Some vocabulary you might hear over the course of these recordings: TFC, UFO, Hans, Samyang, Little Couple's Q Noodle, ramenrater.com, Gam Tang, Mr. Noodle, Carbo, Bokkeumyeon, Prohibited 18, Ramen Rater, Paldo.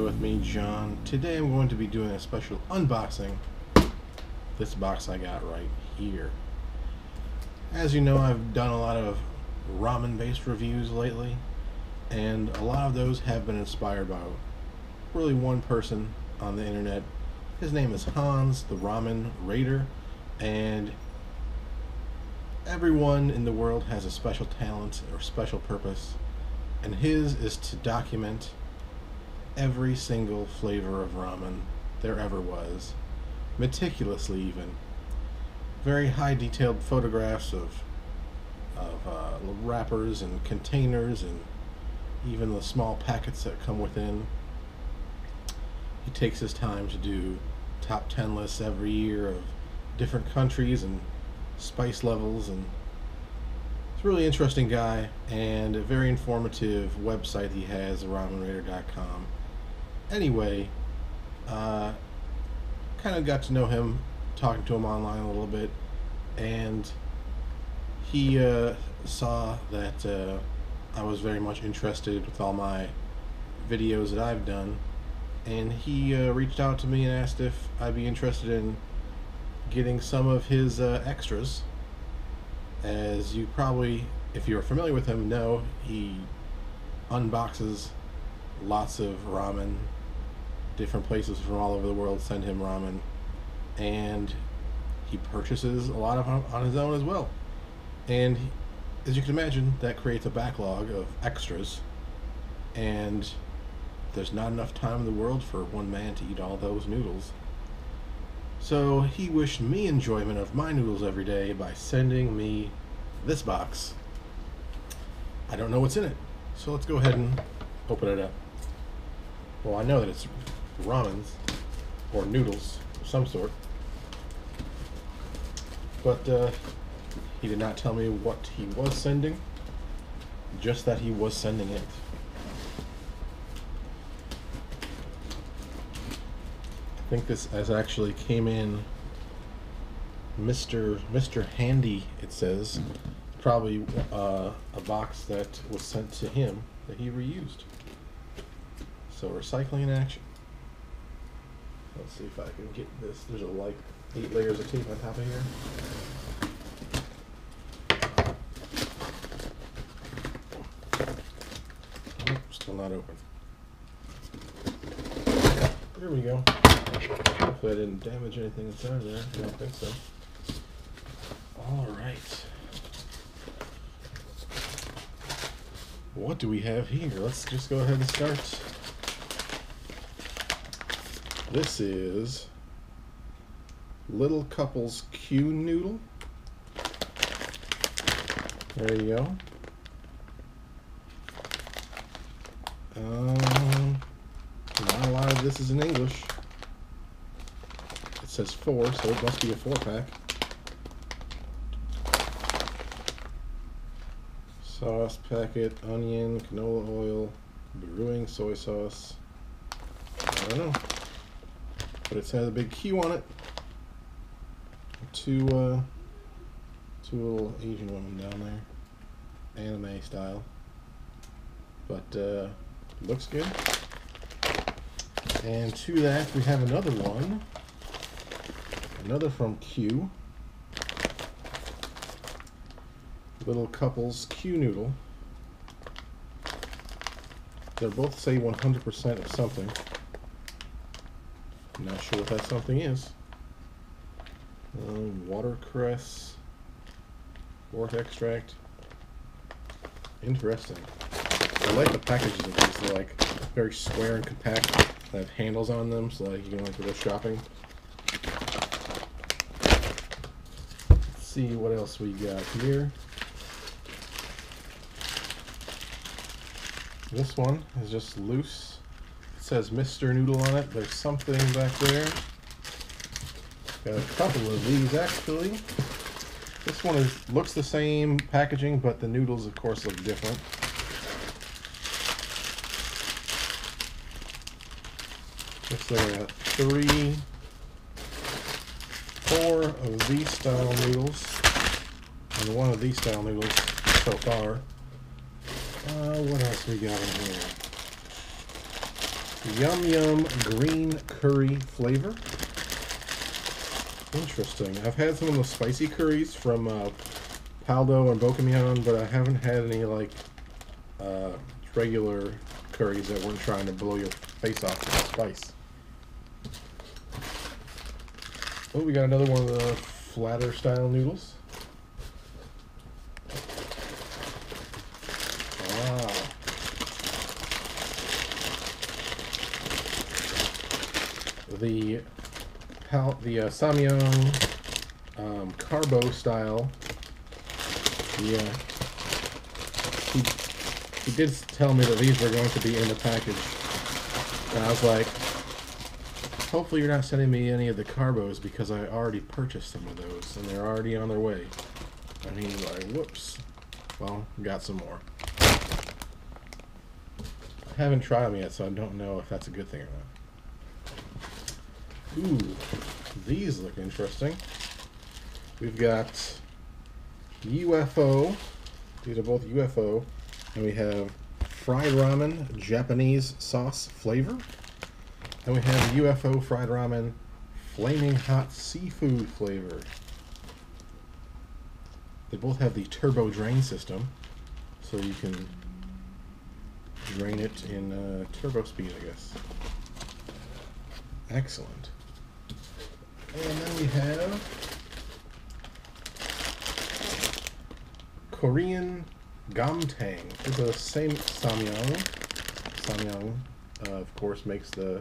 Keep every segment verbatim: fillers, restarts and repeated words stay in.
here with me, John. Today I'm going to be doing a special unboxing. This box I got right here. As you know, I've done a lot of ramen-based reviews lately, and a lot of those have been inspired by really one person on the internet. His name is Hans, the Ramen Rater, and everyone in the world has a special talent or special purpose, and his is to document every single flavor of ramen there ever was, meticulously even. Very high detailed photographs of, of uh, wrappers and containers and even the small packets that come within. He takes his time to do top ten lists every year of different countries and spice levels, and it's a really interesting guy and a very informative website he has, ramen rater dot com. Anyway, uh, kind of got to know him talking to him online a little bit, and he uh, saw that uh, I was very much interested with all my videos that I've done, and he uh, reached out to me and asked if I'd be interested in getting some of his uh, extras. As you probably, if you're familiar with him, know, he unboxes lots of ramen. Different places from all over the world send him ramen, and he purchases a lot of them on his own as well. And as you can imagine, that creates a backlog of extras, and there's not enough time in the world for one man to eat all those noodles. So he wished me enjoyment of my noodles every day by sending me this box. I don't know what's in it, so let's go ahead and open it up. Well, I know that it's ramens or noodles of some sort, but uh, he did not tell me what he was sending, just that he was sending it. I think this has actually came in Mister Mister Handy, it says. Probably uh, a box that was sent to him that he reused. So recycling in action. Let's see if I can get this. There's a, like eight layers of tape on top of here. Nope, still not open. There we go. Hopefully I didn't damage anything inside there. I don't think so. Alright. What do we have here? Let's just go ahead and start. This is Little Couple's Q Noodle. There you go. Um, not a lot of this is in English. It says four, so it must be a four pack. Sauce packet, onion, canola oil, brewing soy sauce. I don't know, but it has a big Q on it. Two, uh, two little Asian women down there, anime style. But uh, looks good. And to that, we have another one. Another from Q. Little Couple's Q Noodle. They both say one hundred percent of something. I'm not sure what that something is. Um, watercress. Wort extract. Interesting. I like the packages of these. They're like very square and compact. They have handles on them, so like you can like go shopping. See what else we got here. This one is just loose. It says Mister Noodle on it. There's something back there. Got a couple of these actually. This one is looks the same packaging, but the noodles of course look different. Looks like three Four of these style noodles, and one of these style noodles so far. Uh, what else we got in here? Yum Yum green curry flavor. Interesting. I've had some of the spicy curries from uh, Paldo and Bokkeumyeon, but I haven't had any like uh, regular curries that weren't trying to blow your face off with spice. Oh, we got another one of the flatter style noodles. The pal the uh, Samyang um, Carbo style. Yeah, he, he did tell me that these were going to be in the package, and I was like, hopefully you're not sending me any of the Carbos because I already purchased some of those and they're already on their way. And he's like, whoops. Well, got some more. I haven't tried them yet, so I don't know if that's a good thing or not. Ooh, these look interesting. We've got U F O. These are both U F O. And we have fried ramen, Japanese sauce flavor. And we have U F O fried ramen, flaming hot seafood flavor. They both have the turbo drain system. So you can drain it in uh, turbo speed, I guess. Excellent. And then we have Korean Gam Tang. It's the same Samyang. Samyang, uh, of course, makes the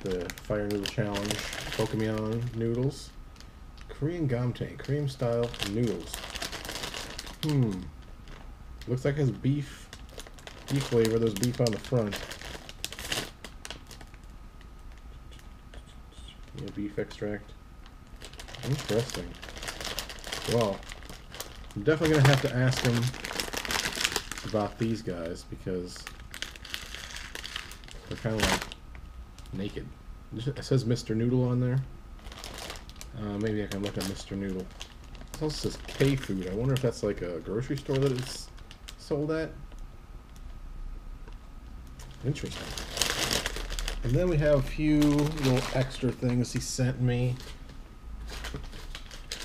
the Fire Noodle Challenge Bokkeumyeon noodles. Korean Gam Tang, Korean style noodles. Hmm. Looks like it has beef, beef flavor. There's beef on the front. Beef extract. Interesting. Well, I'm definitely going to have to ask him about these guys because they're kind of like naked. It says Mister Noodle on there. Uh, maybe I can look at Mister Noodle. It also says K-Food. I wonder if that's like a grocery store that it's sold at. Interesting. And then we have a few little extra things he sent me.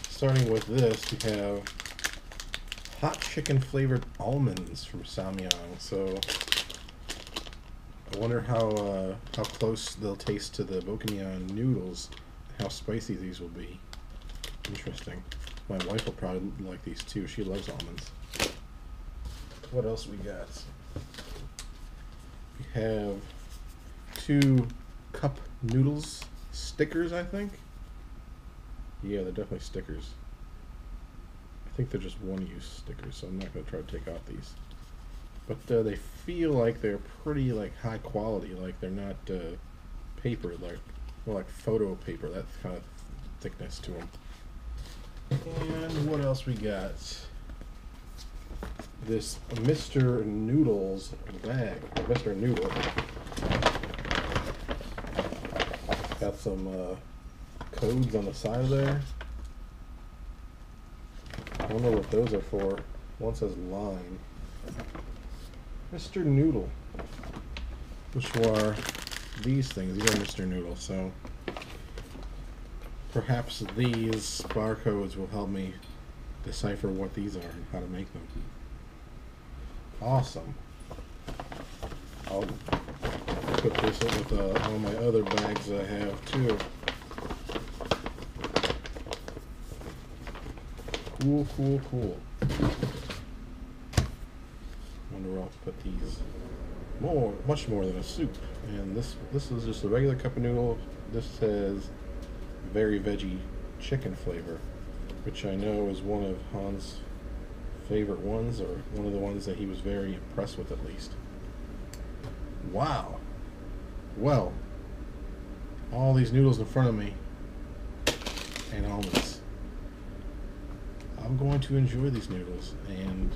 Starting with this, we have hot chicken flavored almonds from Samyang. So I wonder how uh, how close they'll taste to the Bokkeumyeon noodles, how spicy these will be. Interesting. My wife will probably like these too. She loves almonds. What else we got? We have two cup noodles stickers, I think. Yeah, they're definitely stickers. I think they're just one-use stickers, so I'm not going to try to take off these. But uh, they feel like they're pretty like high quality, like they're not uh, paper, like more like photo paper, that kind of thickness to them. And what else we got? This Mister Noodle's bag, Mister Noodle. Got some uh, codes on the side there. I don't know what those are for. One says line. Mister Noodle. Which are these things? These are Mister Noodle, so perhaps these barcodes will help me decipher what these are and how to make them. Awesome. I'll put this in with uh, all my other bags I have too. Cool, cool, cool. Wonder where I'll put these. More, much more than a soup. And this, this is just a regular cup of noodle. This says very veggie chicken flavor, which I know is one of Hans' favorite ones, or one of the ones that he was very impressed with at least. Wow. Well, all these noodles in front of me and almonds. I'm going to enjoy these noodles, and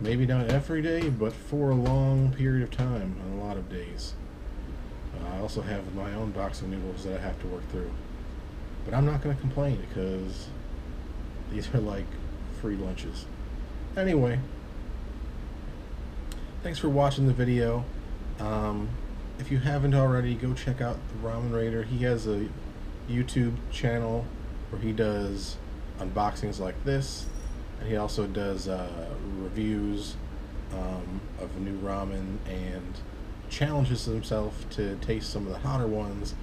maybe not every day, but for a long period of time on a lot of days. Uh, I also have my own box of noodles that I have to work through, but I'm not going to complain because these are like free lunches. Anyway, thanks for watching the video. Um, if you haven't already, go check out the Ramen Rater. He has a YouTube channel where he does unboxings like this, and he also does uh, reviews um, of new ramen and challenges himself to taste some of the hotter ones,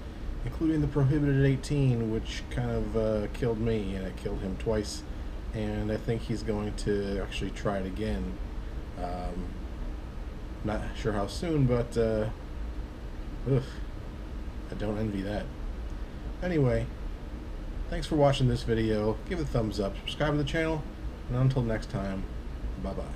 including the Prohibited eighteen, which kind of uh, killed me, and it killed him twice, and I think he's going to actually try it again. Um, not sure how soon, but uh, ugh, I don't envy that. Anyway, thanks for watching this video. Give it a thumbs up, subscribe to the channel, and until next time, bye-bye.